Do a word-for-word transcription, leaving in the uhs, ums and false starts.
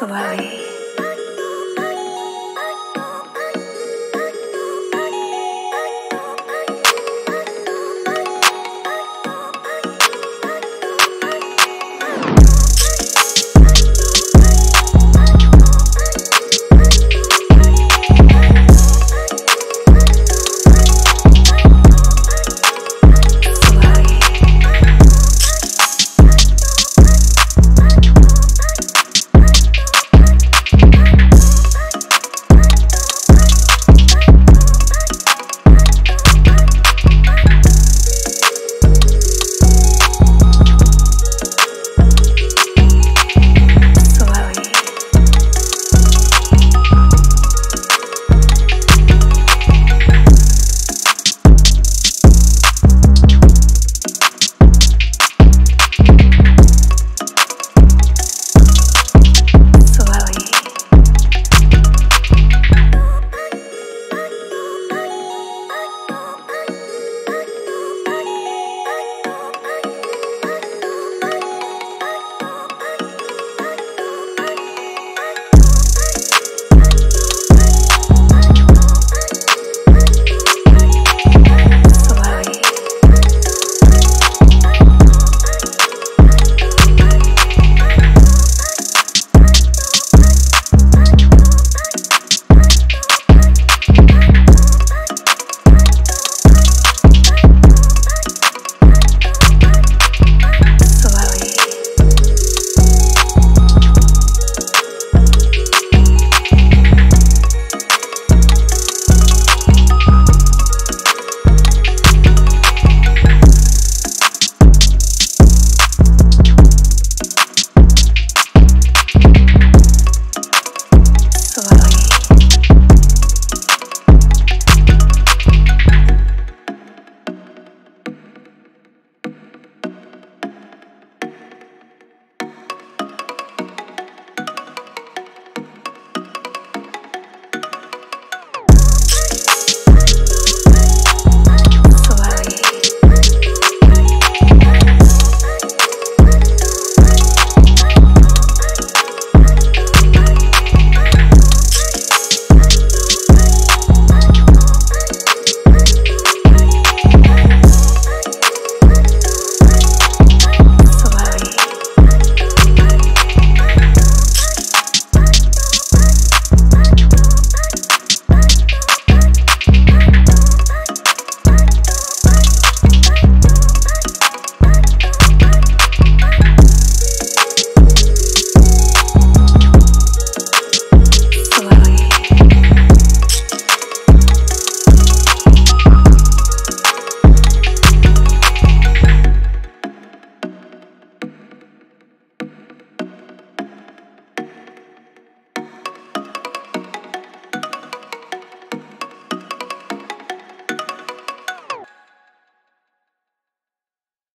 slowly.